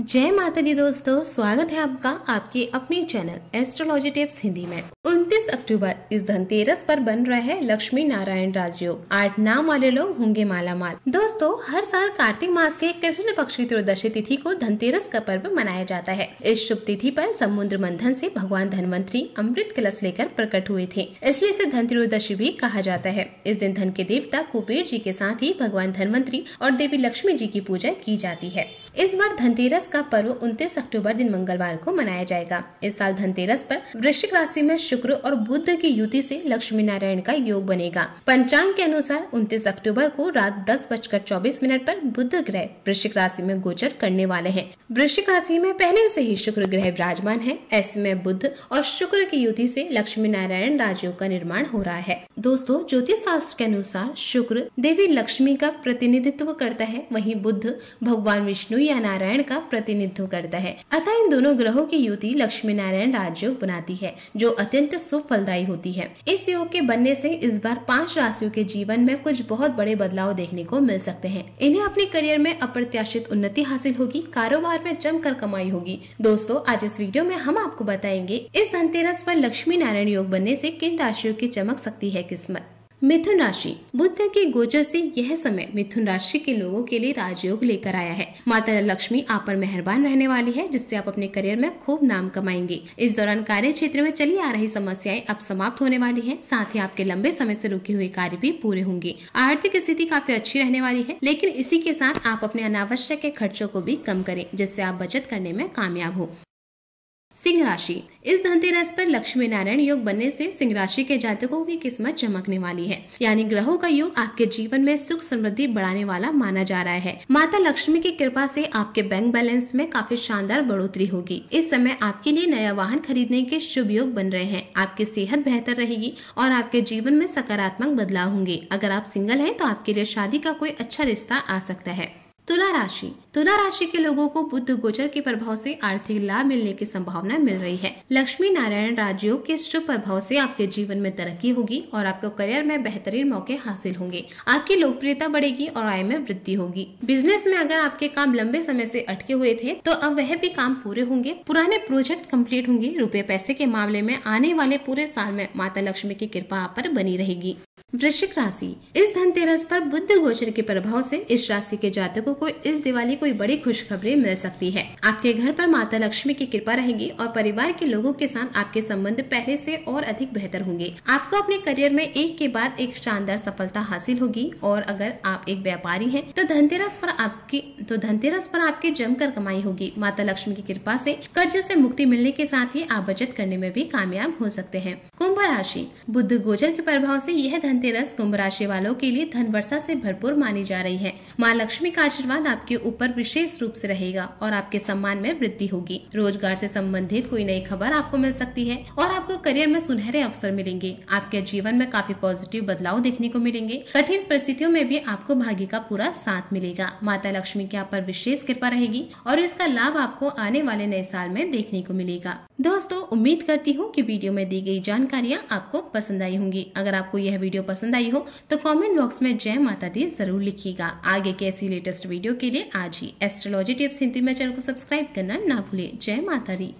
जय माता दी दोस्तों, स्वागत है आपका आपके अपने चैनल एस्ट्रोलॉजी टिप्स हिंदी में। 29 अक्टूबर इस धनतेरस पर बन रहा है लक्ष्मी नारायण राजयोग। 8 नाम वाले लोग होंगे माला माल। दोस्तों, हर साल कार्तिक मास के कृष्ण पक्ष की त्रयोदशी तिथि को धनतेरस का पर्व मनाया जाता है। इस शुभ तिथि पर समुद्र मंथन से भगवान धनवंतरी अमृत कलश लेकर प्रकट हुए थे, इसलिए इसे धनत्रयोदशी भी कहा जाता है। इस दिन धन के देवता कुबेर जी के साथ ही भगवान धनवंतरी और देवी लक्ष्मी जी की पूजा की जाती है। इस बार धनतेरस का पर्व 29 अक्टूबर दिन मंगलवार को मनाया जाएगा। इस साल धनतेरस पर वृश्चिक राशि में शुक्र और बुध की युति से लक्ष्मी नारायण का योग बनेगा। पंचांग के अनुसार 29 अक्टूबर को रात 10:24 पर बुध ग्रह वृश्चिक राशि में गोचर करने वाले हैं। वृश्चिक राशि में पहले से ही शुक्र ग्रह विराजमान है, ऐसे में बुध और शुक्र की युति से लक्ष्मी नारायण राजयोग का निर्माण हो रहा है। दोस्तों, ज्योतिष शास्त्र के अनुसार शुक्र देवी लक्ष्मी का प्रतिनिधित्व करता है, वहीं बुध भगवान विष्णु या नारायण का प्रतिनिधित्व करता है। अतः इन दोनों ग्रहों की युति लक्ष्मी नारायण राजयोग बनाती है, जो अत्यंत शुभ फलदायी होती है। इस योग के बनने से इस बार 5 राशियों के जीवन में कुछ बहुत बड़े बदलाव देखने को मिल सकते हैं। इन्हें अपने करियर में अप्रत्याशित उन्नति हासिल होगी, कारोबार में जमकर कमाई होगी। दोस्तों, आज इस वीडियो में हम आपको बताएंगे इस धनतेरस पर लक्ष्मी नारायण योग बनने से किन राशियों की चमक सकती है किस्मत। मिथुन राशि, बुध के गोचर से यह समय मिथुन राशि के लोगों के लिए राजयोग लेकर आया है। माता लक्ष्मी आप पर मेहरबान रहने वाली है, जिससे आप अपने करियर में खूब नाम कमाएंगे। इस दौरान कार्य क्षेत्र में चली आ रही समस्याएं अब समाप्त होने वाली हैं, साथ ही आपके लंबे समय से रुके हुए कार्य भी पूरे होंगे। आर्थिक स्थिति काफी अच्छी रहने वाली है, लेकिन इसी के साथ आप अपने अनावश्यक के खर्चों को भी कम करें, जिससे आप बचत करने में कामयाब हो। सिंह राशि, इस धनतेरस पर लक्ष्मी नारायण योग बनने से सिंह राशि के जातकों की किस्मत चमकने वाली है। यानी ग्रहों का योग आपके जीवन में सुख समृद्धि बढ़ाने वाला माना जा रहा है। माता लक्ष्मी की कृपा से आपके बैंक बैलेंस में काफी शानदार बढ़ोतरी होगी। इस समय आपके लिए नया वाहन खरीदने के शुभ योग बन रहे हैं। आपकी सेहत बेहतर रहेगी और आपके जीवन में सकारात्मक बदलाव होंगे। अगर आप सिंगल हैं तो आपके लिए शादी का कोई अच्छा रिश्ता आ सकता है। तुला राशि, तुला राशि के लोगों को बुध गोचर के प्रभाव से आर्थिक लाभ मिलने की संभावना मिल रही है। लक्ष्मी नारायण राजयोग के शुभ प्रभाव से आपके जीवन में तरक्की होगी और आपको करियर में बेहतरीन मौके हासिल होंगे। आपकी लोकप्रियता बढ़ेगी और आय में वृद्धि होगी। बिजनेस में अगर आपके काम लंबे समय से अटके हुए थे तो अब वह भी काम पूरे होंगे। पुराने प्रोजेक्ट कम्प्लीट होंगे। रुपये पैसे के मामले में आने वाले पूरे साल में माता लक्ष्मी की कृपा आप पर बनी रहेगी। वृश्चिक राशि, इस धनतेरस पर बुध गोचर के प्रभाव से इस राशि के जातकों को इस दिवाली कोई बड़ी खुशखबरी मिल सकती है। आपके घर पर माता लक्ष्मी की कृपा रहेगी और परिवार के लोगों के साथ आपके संबंध पहले से और अधिक बेहतर होंगे। आपको अपने करियर में एक के बाद एक शानदार सफलता हासिल होगी और अगर आप एक व्यापारी हैं तो धनतेरस पर आपकी जमकर कमाई होगी। माता लक्ष्मी की कृपा से कर्ज से मुक्ति मिलने के साथ ही आप बचत करने में भी कामयाब हो सकते हैं। कुंभ राशि, बुध गोचर के प्रभाव से यह धनतेरस कुंभ राशि वालों के लिए धन वर्षा से भरपूर मानी जा रही है। मां लक्ष्मी का आशीर्वाद आपके ऊपर विशेष रूप से रहेगा और आपके सम्मान में वृद्धि होगी। रोजगार से संबंधित कोई नई खबर आपको मिल सकती है और आपको करियर में सुनहरे अवसर मिलेंगे। आपके जीवन में काफी पॉजिटिव बदलाव देखने को मिलेंगे। कठिन परिस्थितियों में भी आपको भाग्य का पूरा साथ मिलेगा। माता लक्ष्मी की आप पर विशेष कृपा रहेगी और इसका लाभ आपको आने वाले नए साल में देखने को मिलेगा। दोस्तों, उम्मीद करती हूँ कि वीडियो में दी गई जानकारियाँ आपको पसंद आई होंगी। अगर आपको यह वीडियो पसंद आई हो तो कमेंट बॉक्स में जय माता दी जरूर लिखिएगा। आगे के ऐसी लेटेस्ट वीडियो के लिए आज ही एस्ट्रोलॉजी टिप्स हिंदी में चैनल को सब्सक्राइब करना ना भूलें। जय माता दी।